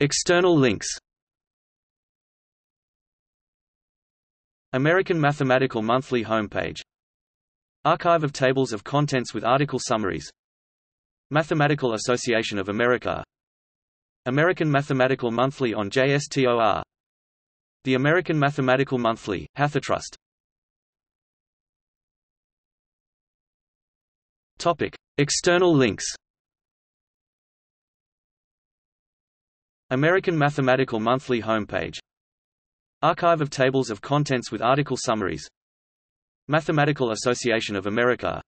External links. American Mathematical Monthly homepage. Archive of tables of contents with article summaries. Mathematical Association of America. American Mathematical Monthly on JSTOR. The American Mathematical Monthly, HathiTrust. Topic: External links. American Mathematical Monthly homepage. Archive of tables of contents with article summaries. Mathematical Association of America.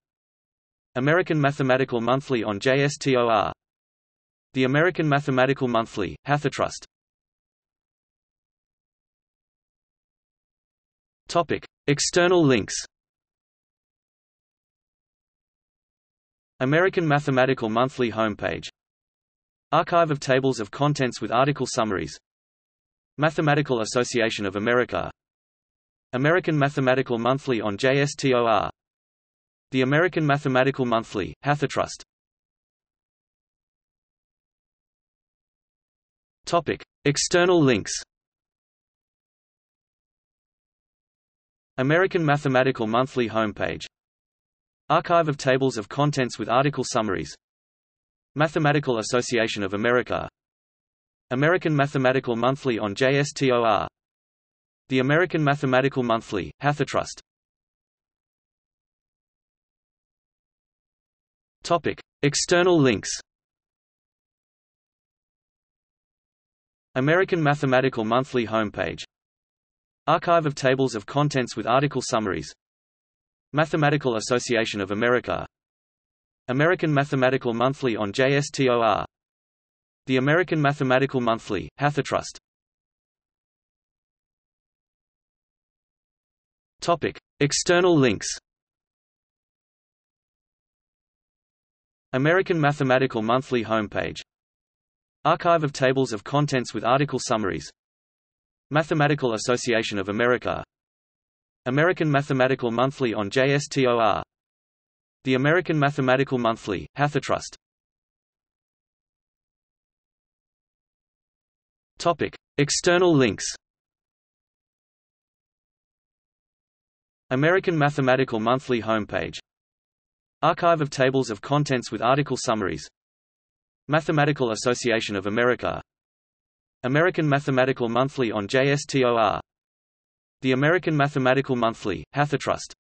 American Mathematical Monthly on JSTOR. The American Mathematical Monthly, HathiTrust. Topic: External links. American Mathematical Monthly homepage. Archive of tables of contents with article summaries. Mathematical Association of America. American Mathematical Monthly on JSTOR. The American Mathematical Monthly, HathiTrust. Topic: External links. American Mathematical Monthly homepage. Archive of tables of contents with article summaries. Mathematical Association of America. American Mathematical Monthly on JSTOR. The American Mathematical Monthly, HathiTrust. Topic: External links. American Mathematical Monthly homepage. Archive of tables of contents with article summaries. Mathematical Association of America. American Mathematical Monthly on JSTOR. The American Mathematical Monthly, HathiTrust. Topic: External links. American Mathematical Monthly homepage. Archive of tables of contents with article summaries. Mathematical Association of America. American Mathematical Monthly on JSTOR. The American Mathematical Monthly, HathiTrust. Topic: External links. American Mathematical Monthly homepage. Archive of tables of contents with article summaries. Mathematical Association of America. American Mathematical Monthly on JSTOR. The American Mathematical Monthly, HathiTrust.